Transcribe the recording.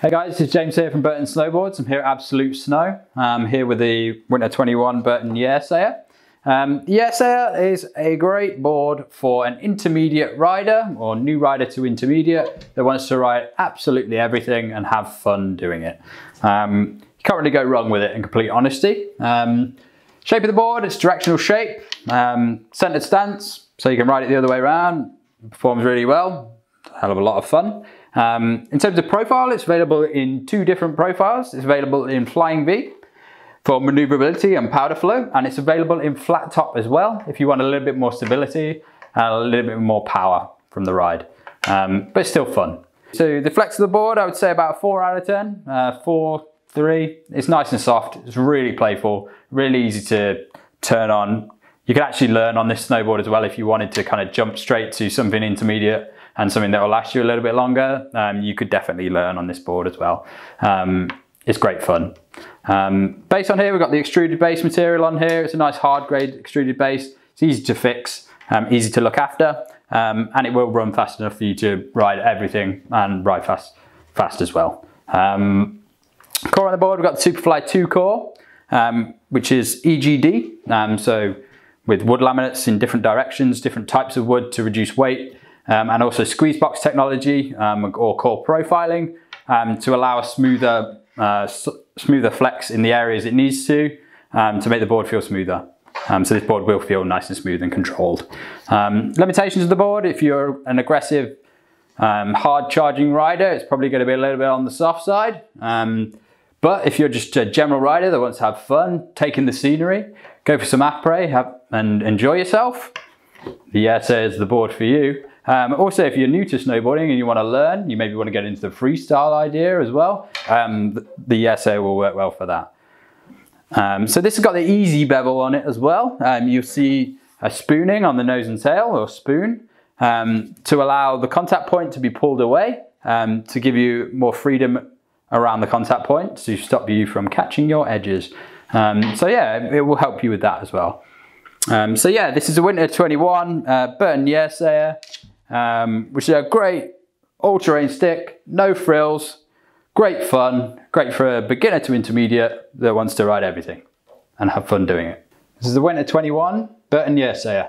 Hey guys, it's James here from Burton Snowboards. I'm here at Absolute Snow. I'm here with the Winter 21 Burton Yeasayer. Yeasayer is a great board for an intermediate rider or new rider to intermediate that wants to ride absolutely everything and have fun doing it. You can't really go wrong with it in complete honesty. Shape of the board, it's directional shape, centered stance, so you can ride it the other way around. It performs really well, hell of a lot of fun. In terms of profile, it's available in two different profiles. It's available in Flying V for maneuverability and powder flow, and it's available in Flat Top as well if you want a little bit more stability and a little bit more power from the ride, but it's still fun. So the flex of the board, I would say about 4 out of 10, 4, 3. It's nice and soft, it's really playful, really easy to turn on. You can actually learn on this snowboard as well if you wanted to kind of jump straight to something intermediate and something that will last you a little bit longer. You could definitely learn on this board as well. It's great fun. Base on here, we've got the extruded base material on here. It's a nice hard grade extruded base. It's easy to fix, easy to look after, and it will run fast enough for you to ride everything and ride fast as well. Core on the board, we've got the Superfly 2 core, which is EGD. So with wood laminates in different directions, different types of wood to reduce weight, and also squeeze box technology or core profiling to allow a smoother, smoother flex in the areas it needs to make the board feel smoother. So this board will feel nice and smooth and controlled. Limitations of the board, if you're an aggressive, hard charging rider, it's probably going to be a little bit on the soft side. But if you're just a general rider that wants to have fun, take in the scenery, go for some après and enjoy yourself, the Yeasayer is the board for you. Also, if you're new to snowboarding and you want to learn, you maybe want to get into the freestyle idea as well, the Yeasayer will work well for that. So this has got the easy bevel on it as well. You'll see a spooning on the nose and tail, or spoon, to allow the contact point to be pulled away, to give you more freedom around the contact point, to stop you from catching your edges. So yeah, it will help you with that as well. So yeah, this is a Winter 21 Burton Yeasayer, which is a great all-terrain stick, no frills, great fun, great for a beginner to intermediate that wants to ride everything and have fun doing it. This is the Winter 21 Burton Yeasayer.